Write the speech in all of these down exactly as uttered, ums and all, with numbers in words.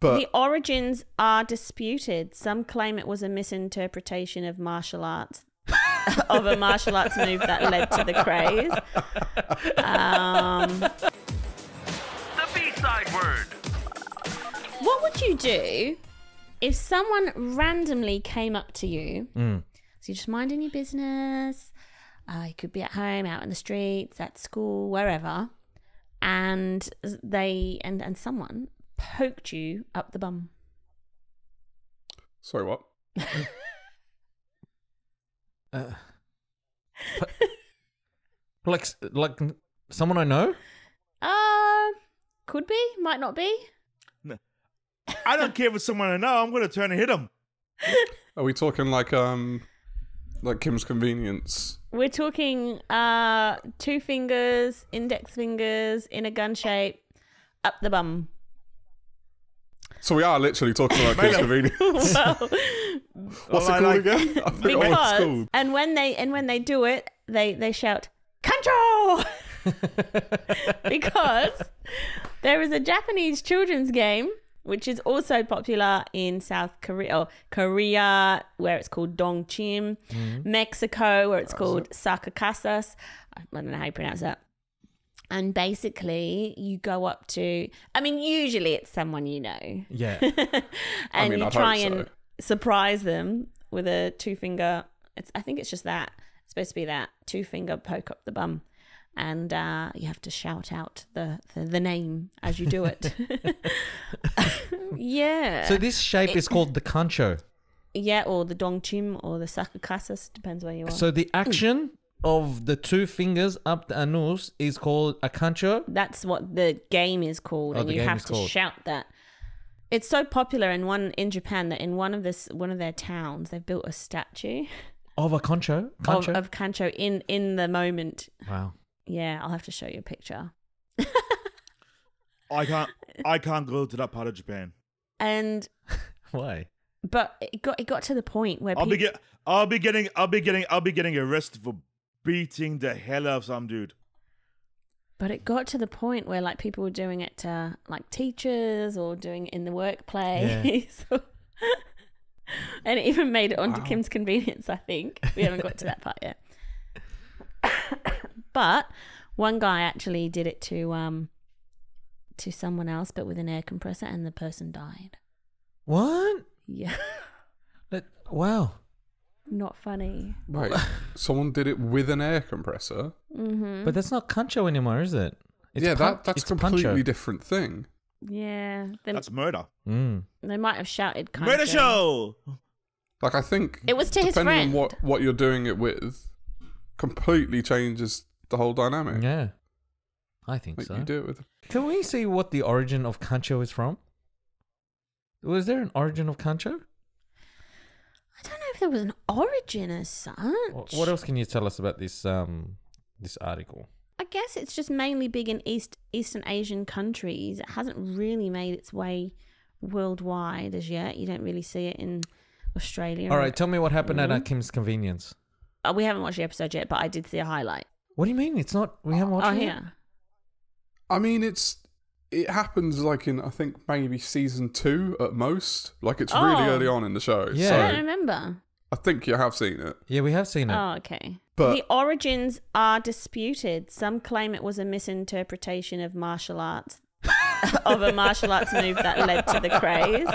But the origins are disputed. Some claim it was a misinterpretation of martial arts, of a martial arts move that led to the craze. Um, the B-side word. What would you do if someone randomly came up to you? Mm. So you're just minding your business. Uh, you could be at home, out in the streets, at school, wherever. And they and, and someone poked you up the bum. Sorry, what? uh, like, like someone I know? Uh, could be, might not be. No. I don't care if it's someone I know. I'm going to turn and hit them. Are we talking like um, like Kim's Convenience? We're talking uh, two fingers, index fingers, in a gun shape, up the bum. So we are literally talking about Kim's Convenience. Well, what's well, it called like, again? I because, it's called. And when they and when they do it, they they shout "Kancho!" because there is a Japanese children's game which is also popular in South Korea, or Korea, where it's called Ddongchim, mm-hmm. Mexico, where it's That's called it. sakakasas. I don't know how you pronounce that. And basically, you go up to, I mean, usually it's someone you know. Yeah. and I mean, you I'd try hope so. and surprise them with a two finger, it's, I think it's just that, it's supposed to be that, two finger poke up the bum. And uh, you have to shout out the, the, the name as you do it. Yeah. So this shape it, is called the Kancho. Yeah, or the Ddongchim or the sakakasas, depends where you are. So the action of the two fingers up the anus is called a Kancho? That's what the game is called, oh, and you have to called. shout that. It's so popular in one in Japan that in one of this one of their towns they've built a statue of a Kancho, Kancho? Of, of Kancho in in the moment. Wow. Yeah, I'll have to show you a picture. I can't. I can't go to that part of Japan. And why? But it got it got to the point where I'll people, be get, I'll be getting. I'll be getting. I'll be getting arrested for beating the hell out of some dude. But it got to the point where like people were doing it to like teachers or doing it in the workplace. Yeah. And it even made it onto wow. Kim's Convenience. I think we haven't got to that part yet. But one guy actually did it to um to someone else, but with an air compressor, and the person died. What? Yeah. That, wow. Not funny. Right. Someone did it with an air compressor. Mm-hmm. But that's not Kancho anymore, is it? It's yeah, that that's a completely different thing. Yeah. They, that's murder. Mm. They might have shouted Kancho. Murder show. Like I think it was to his friend. Depending on what what you're doing it with, completely changes the whole dynamic. Yeah, I think like so. You do it with. Can we see what the origin of Kancho is from? Was there an origin of Kancho? I don't know if there was an origin as such. What else can you tell us about this um this article? I guess it's just mainly big in East Eastern Asian countries. It hasn't really made its way worldwide as yet. You don't really see it in Australia. All right, tell me what happened mm-hmm. at uh, Kim's Convenience. Oh, we haven't watched the episode yet, but I did see a highlight. What do you mean? It's not. We haven't watched oh, it. Yeah. I mean, it's it happens like in I think maybe season two at most. Like it's oh. really early on in the show. Yeah, so I don't remember. I think you have seen it. Yeah, we have seen it. Oh, okay. But the origins are disputed. Some claim it was a misinterpretation of martial arts of a martial arts move that led to the craze.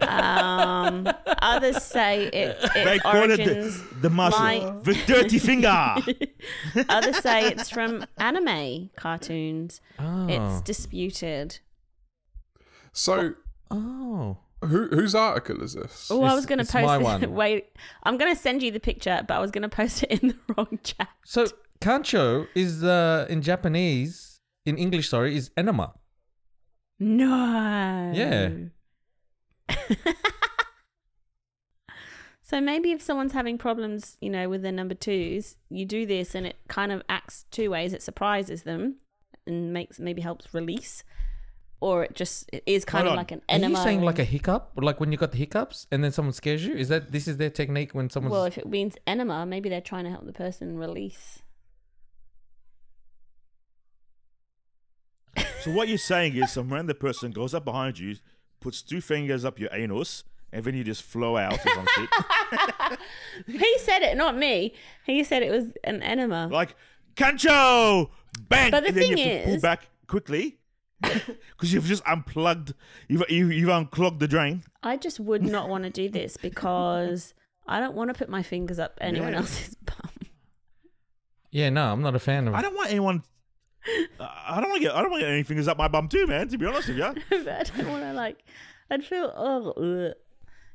Um, others say it, its origins the, the martial my, the dirty finger. Others say it's from anime cartoons. Oh. It's disputed. So, oh, who whose article is this? Oh, I was going to post my it. One. Wait, I'm going to send you the picture, but I was going to post it in the wrong chat. So, Kancho is uh, in Japanese. In English, sorry, is enema. No. Yeah. So maybe if someone's having problems, you know, with their number twos, you do this and it kind of acts two ways. It surprises them and makes maybe helps release, or it just it is kind Hold of on. like an enema. Are you saying like a hiccup? Like when you got the hiccups and then someone scares you? Is that this is their technique when someone's... Well, if it means enema, maybe they're trying to help the person release. So what you're saying is some random person goes up behind you, puts two fingers up your anus, and then you just flow out or some shit. He said it, not me. He said it was an enema. Like, Kancho! Bang! But the and thing then you have to is... pull back quickly. Because you've just unplugged, you've, you've, you've unclogged the drain. I just would not want to do this because I don't want to put my fingers up anyone yeah. else's bum. Yeah, no, I'm not a fan of it. I don't want anyone... I don't want to get I don't want to get any fingers up my bum too, man, to be honest with you. I don't want to, like... I'd feel... Oh, ugh.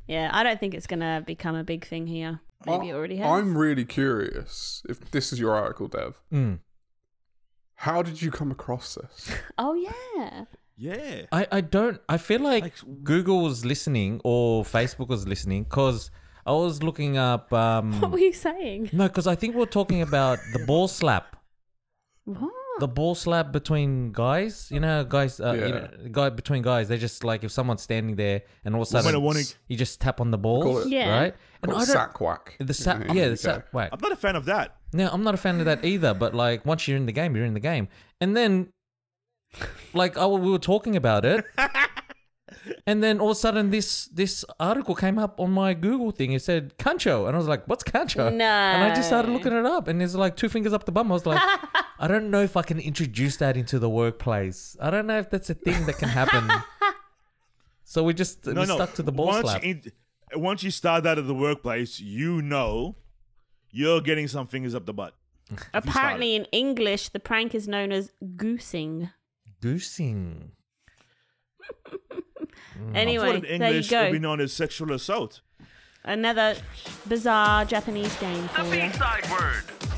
Yeah, I don't think it's going to become a big thing here. Maybe I, it already has. I'm really curious if this is your article, Dev. Mm. How did you come across this? Oh, yeah. Yeah. I, I don't... I feel like, like Google was listening or Facebook was listening because I was looking up... Um, what were you saying? No, because I think we we're talking about the ball slap. What? The ball slap between guys. You know, guys... Uh, yeah. You know, guy between guys. They just like... If someone's standing there and all of a sudden... Wanna... You just tap on the balls. It, yeah. Right? And I sack whack. The sack... Yeah, yeah, the sack whack. I'm not a fan of that. No, I'm not a fan of that either, but like once you're in the game, you're in the game. And then like I, we were talking about it and then all of a sudden this this article came up on my Google thing. It said Kancho and I was like, what's Kancho? No. And I just started looking it up and there's like two fingers up the bum. I was like, I don't know if I can introduce that into the workplace. I don't know if that's a thing that can happen. So we just no, we no. stuck to the ball once slap. In, once you start out of the workplace, you know you're getting some fingers up the butt. Apparently in English, the prank is known as goosing. Goosing. Anyway, in English, there you go. It would be known as sexual assault. Another bizarre Japanese game for you. The B-side word.